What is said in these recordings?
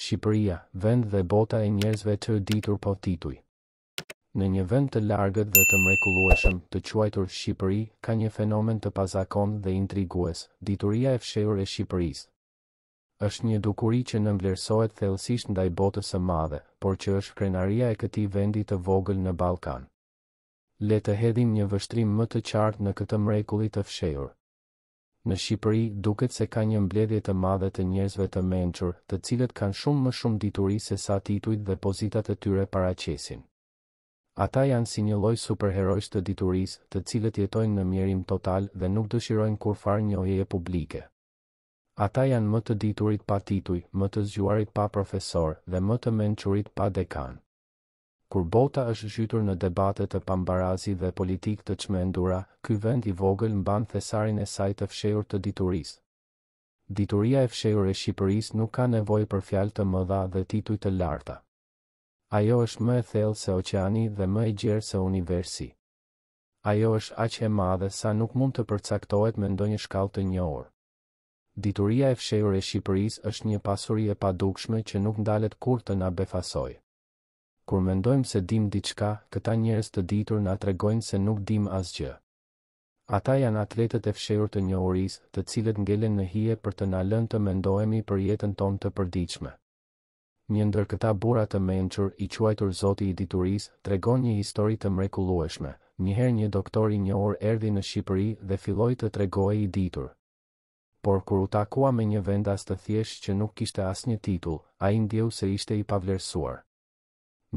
Shqipëria, vend dhe bota e njerëzve të ditur pa tituj. Në një vend të largët dhe të mrekullueshëm, të quajtur Shqipëri, ka një fenomen të pazakon dhe intrigues, dituria e fshehur e Shqipërisë. Është një dukuri që nënvlerësohet thellësisht ndaj botës së madhe, por që është krenaria e këtij vendi të vogël në Ballkan. Le të hedhim një vështrim më të qartë në këtë mrekulli të fshehur. Në Shqipëri duket se ka një mbledhje të madhe të njerëzve të mençur, të cilët kanë më shumë dituri se sa titujt dhe pozitat e tyre paraqesin. Ata janë si një lloj superherojsh të diturisë, të cilët jetojnë në mjerim total dhe nuk dëshirojnë kurfar njohje publike. Ata janë më të diturit pa tituj, më të zgjuarit pa profesor dhe më të mençurit pa dekan. Kur bota është zhytur në debate të pambarazi dhe politikë të çmendura, ky vend i vogël mban thesarin e saj të fshehur të diturisë. Dituria e fshehur e Shqipërisë nuk ka nevojë për fjalë të mëdha dhe tituj të larta. Ajo është më e thellë se oqeani dhe më e gjerë se universi. Ajo është aq e madhe sa nuk mund të përcaktohet me ndonjë shkallë të njohur. Dituria e fshehur e Shqipërisë është një pasuri e padukshme që nuk ndalet kurrë të na befasojë. Kur mendojmë se dim diçka, këta njerëz të ditur na tregojnë se nuk dim asgjë. Ata janë atletët e fshehur të njohurisë, të cilët ngelen në hije për të na lënë të mendohemi për jetën tonë të përditshme. Një ndër këta burra të mençur, i quajtur Zoti i Diturisë, tregon një histori të mrekullueshme. Njëherë një doktor i njohur erdhi në Shqipëri dhe filloi të tregohej i ditur. Por kur u takua me një vendas të thjeshtë që nuk kishte asnjë titull, ai ndjeu se ishte i pavlerësuar.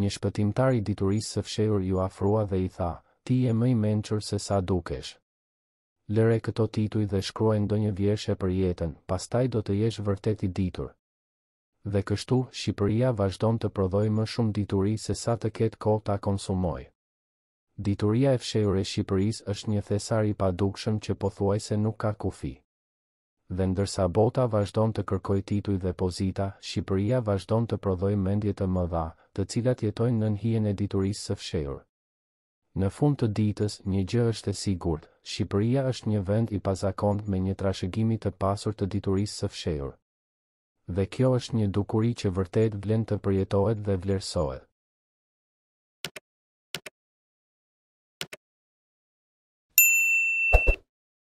Një shpëtimtar i diturisë së fshehur ju afrua dhe i tha, ti je më i mençur se sa dukesh. Lëre këto tituj dhe shkruaj ndonjë vjershe për jetën, pastaj do të jesh vërtet i ditur. Dhe kështu, Shqipëria vazhdon të prodhojë më shumë dituri se sa të ketë kohë ta konsumojë. Dituria e fshehur e Shqipërisë është një thesar i padukshëm që pothuajse nuk ka kufi. Dhe ndërsa bota vazhdon të kërkoj tituj dhe pozita, Shqipëria vazhdon të prodhoj mendje të mëdha, të cilat jetojnë nën hijen e diturisë së fshehur. Në fund të ditës, një gjë është e sigurt, Shqipëria është një vend i pazakont me një trashëgimi të pasur të diturisë së fshehur. Dhe kjo është një dukuri që vërtet vlen të përjetohet dhe vlerësohet.